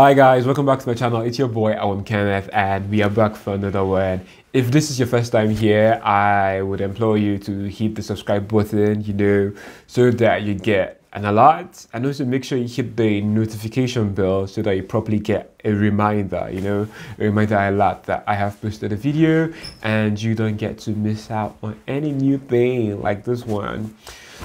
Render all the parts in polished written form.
Hi guys, welcome back to my channel. It's your boy Owen Kenneth and we are back for another word. If this is your first time here, I would implore you to hit the subscribe button, so that you get an alert, and also make sure you hit the notification bell so that you properly get a reminder, a alert that I have posted a video and you don't get to miss out on any new thing like this one.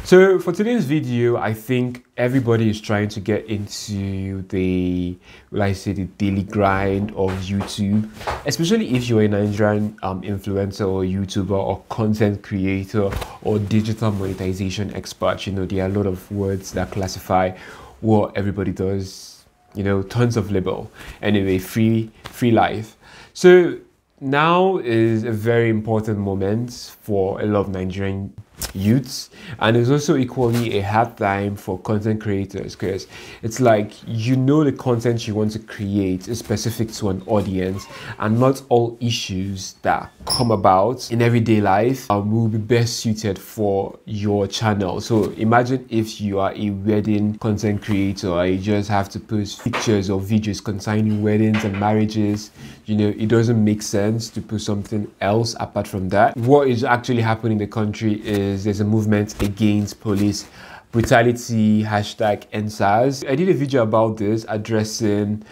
So for today's video, I think everybody is trying to get into the, the daily grind of YouTube, especially if you're a Nigerian influencer or YouTuber or content creator or digital monetization expert. There are a lot of words that classify what everybody does, tons of label. Anyway, free life. So now is a very important moment for a lot of Nigerian youths, and it's also equally a hard time for content creators, because it's like the content you want to create is specific to an audience, and not all issues that come about in everyday life will be best suited for your channel. So imagine if you are a wedding content creator, you just have to post pictures or videos concerning weddings and marriages. It doesn't make sense to post something else apart from that. What is actually happening in the country is there's a movement against police brutality, #EndSARS. I did a video about this, addressing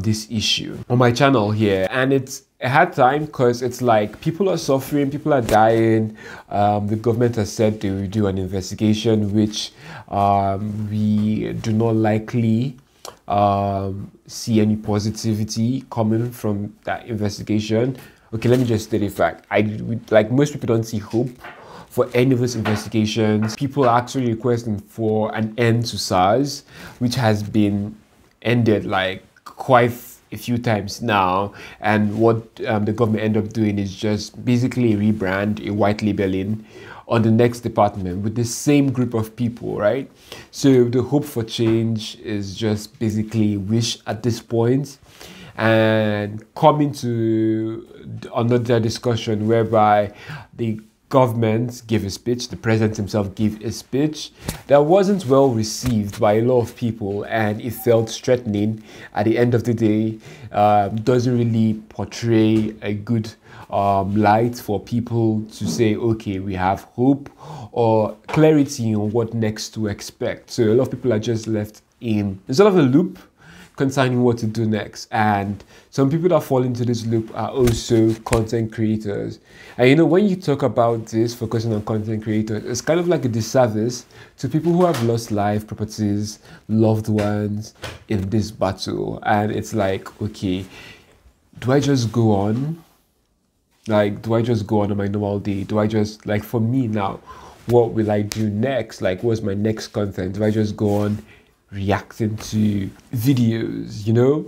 this issue on my channel here, and it's a hard time because it's like people are suffering, people are dying. The government has said they will do an investigation, which we do not likely see any positivity coming from that investigation. Okay, let me just state a fact. Most people don't see hope for any of these investigations. People are actually requesting for an end to SARS, which has been ended quite a few times now. And what the government ended up doing is just basically a rebrand, a white labeling on the next department with the same group of people, right? So the hope for change is just basically wish at this point, and coming to another discussion whereby the government gave a speech, the president himself gave a speech that wasn't well received by a lot of people, and it felt threatening. At the end of the day, doesn't really portray a good light for people to say, okay, we have hope or clarity on what next to expect. So a lot of people are just left in sort of a loop concerning what to do next, and some people that fall into this loop are also content creators. And when you talk about this, focusing on content creators, it's kind of like a disservice to people who have lost life, properties, loved ones in this battle. And it's like, okay, do I just go on? Do I just go on my normal day? Do I just, for me now, what will I do next? What's my next content? Do I just go on reacting to videos,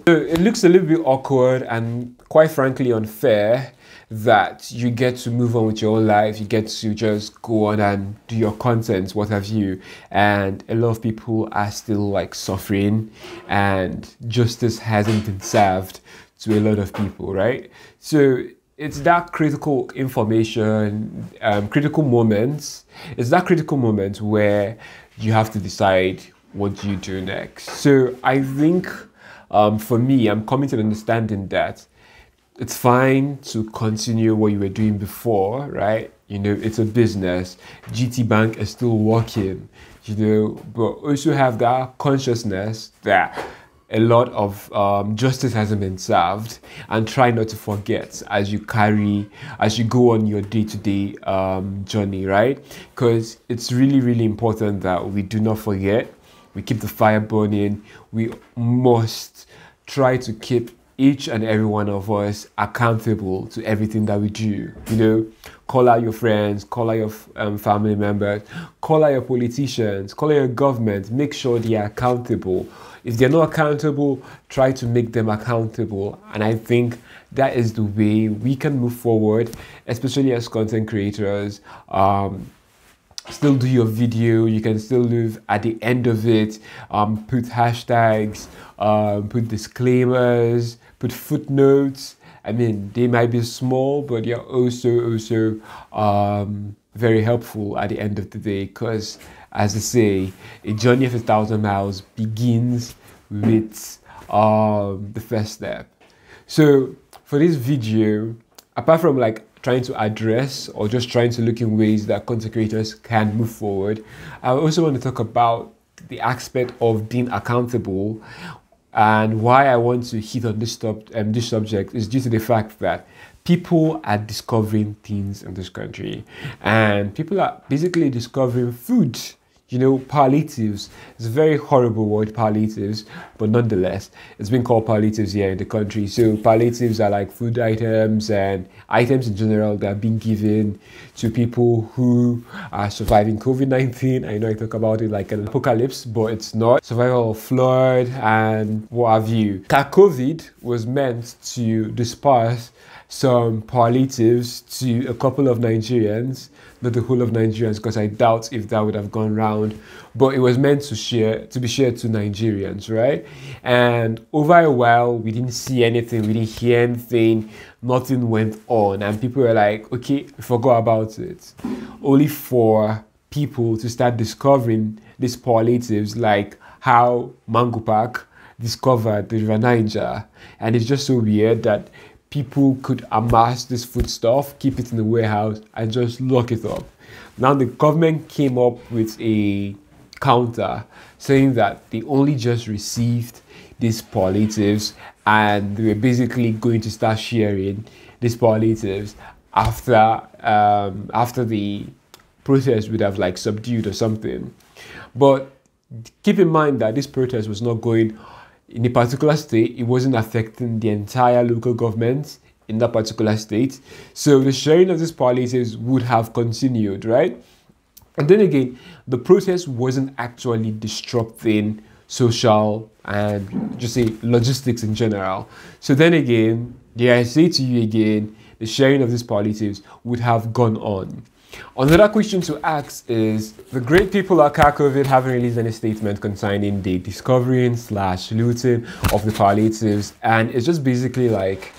So it looks a little bit awkward and quite frankly unfair that you get to move on with your own life, you get to just go on and do your content, what have you, and a lot of people are still suffering, and justice hasn't been served to a lot of people, right? So it's that critical information, critical moments, it's that critical moment where you have to decide what do you do next. So I think for me, I'm coming to the understanding that it's fine to continue what you were doing before, right? It's a business. GT Bank is still working, but also have that consciousness that a lot of justice hasn't been served, and try not to forget as you go on your day-to-day journey, right? Because it's really, really important that we do not forget. We keep the fire burning. We must try to keep each and every one of us accountable to everything that we do. Call out your friends, call out your family members, call out your politicians, call out your government. Make sure they are accountable. If they're not accountable, try to make them accountable. And I think that is the way we can move forward, especially as content creators. Still do your video, you can still live at the end of it, put hashtags, put disclaimers, put footnotes. I mean, they might be small, but they are also very helpful at the end of the day, because as I say, a journey of 1,000 miles begins with the first step. So for this video, apart from like trying to address or just trying to look in ways that content creators can move forward, I also want to talk about the aspect of being accountable. And why I want to hit on this subject is due to the fact that people are discovering things in this country, and people are basically discovering food, you know, palliatives. It's a very horrible word, palliatives, but nonetheless, it's been called palliatives here in the country. So palliatives are like food items and items in general that are being given to people who are surviving COVID-19. I know I talk about it like an apocalypse, but it's not. Survival of flood and what have you. CACOVID was meant to disperse some palliatives to a couple of Nigerians, not the whole of Nigerians, because I doubt if that would have gone round, but it was meant to be shared to Nigerians, right? And over a while, we didn't see anything, we didn't hear anything, nothing went on, and people were like, okay, we forgot about it. Only for people to start discovering these palliatives, like how Mungo Park discovered the River Niger. And it's just so weird that people could amass this food stuff, keep it in the warehouse, and just lock it up. Now the government came up with a counter saying that they only just received these palliatives and they were basically going to start sharing these palliatives after after the protest would have like subdued or something. But keep in mind that this protest was not going in a particular state, it wasn't affecting the entire local government in that particular state. So the sharing of these palliatives would have continued, right? And then again, the protest wasn't actually disrupting social and just say logistics in general. So then again, yeah, I say to you again, the sharing of these palliatives would have gone on. Another question to ask is, the great people at CACOVID haven't released any statement concerning the discovering / looting of the palliatives, and it's just basically like,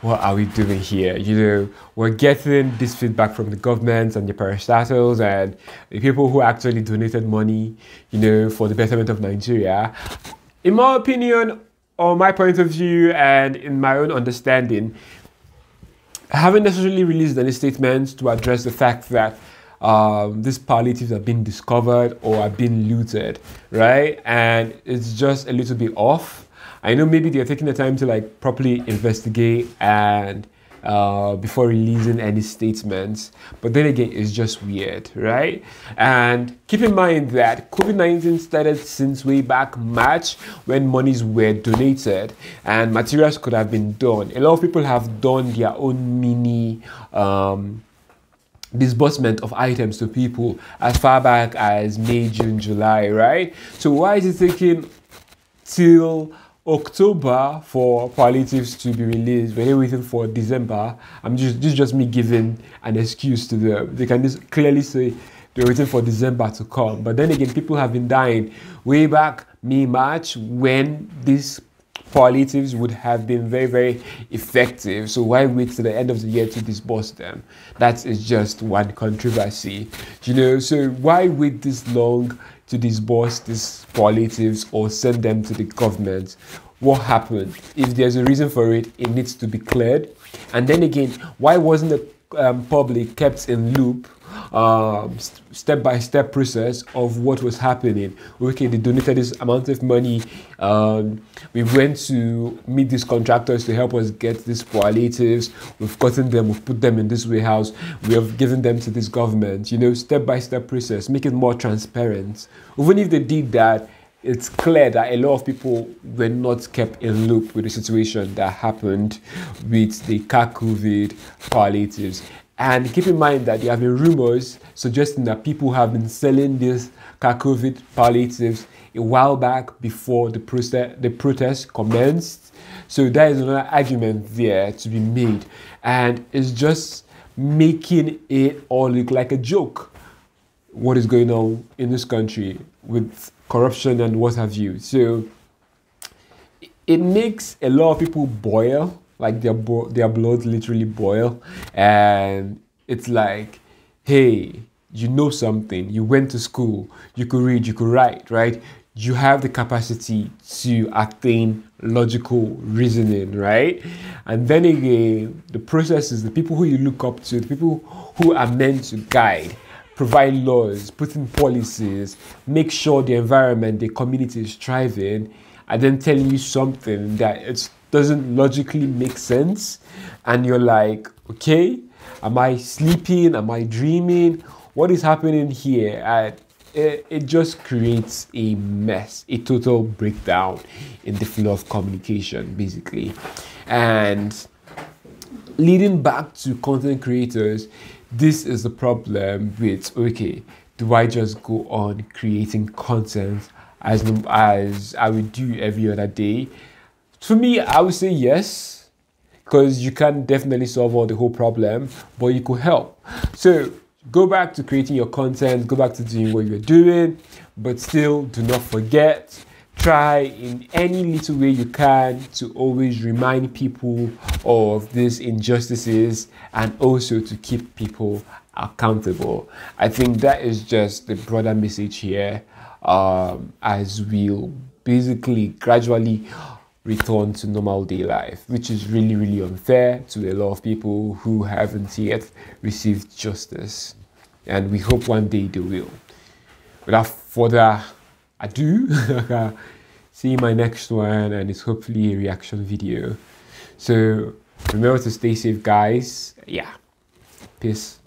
what are we doing here? You know, we're getting this feedback from the government and the parastatals and the people who actually donated money, you know, for the betterment of Nigeria. In my opinion, or my point of view, and in my own understanding, I haven't necessarily released any statements to address the fact that these palliatives have been discovered or have been looted, right? And it's just a little bit off. I know maybe they're taking the time to like properly investigate and before releasing any statements, but then again, it's just weird, right? And keep in mind that COVID-19 started since way back March, when monies were donated and materials could have been done. A lot of people have done their own mini disbursement of items to people as far back as May, June, July, right? So why is it taking till October for palliatives to be released? We're waiting for December. This is just me giving an excuse to them. They can just clearly say they're waiting for December to come. But then again, people have been dying way back May, March, when these palliatives would have been very, very effective. So why wait to the end of the year to disburse them? That is just one controversy, you know. So why wait this long to disburse these palliatives or send them to the government? What happened? If there's a reason for it, it needs to be cleared. And then again, why wasn't the public kept in loop, step-by-step process of what was happening? Okay, they donated this amount of money, we went to meet these contractors to help us get these palliatives, we've gotten them, we've put them in this warehouse, we have given them to this government, you know, step-by-step process, make it more transparent. Even if they did that, it's clear that a lot of people were not kept in loop with the situation that happened with the CACOVID palliatives. And keep in mind that there have been rumors suggesting that people have been selling these CACOVID palliatives a while back before the protest commenced. So there is another argument there to be made. And it's just making it all look like a joke, what is going on in this country with corruption and what have you. So it makes a lot of people boil, like their blood literally boil, and it's like, hey, you know something, you went to school, you could read, you could write, right? you have the capacity to attain logical reasoning, right? And then again, the process is the people who you look up to, the people who are meant to guide, provide laws, put in policies, make sure the environment, the community is thriving, and then telling you something that it doesn't logically make sense. And you're like, okay, am I sleeping? Am I dreaming? What is happening here? It just creates a mess, a total breakdown in the flow of communication, basically. And leading back to content creators, this is the problem with, okay, do I just go on creating content as I would do every other day? To me, I would say yes, because you can't definitely solve all the whole problem, but you could help. So go back to creating your content, go back to doing what you're doing, but still do not forget, try in any little way you can to always remind people of these injustices and also to keep people accountable. I think that is just the broader message here, as we'll basically gradually return to normal day life, which is really, really unfair to a lot of people who haven't yet received justice. And we hope one day they will. Without further ado, see you in my next one, and it's hopefully a reaction video. So remember to stay safe, guys. Yeah. Peace.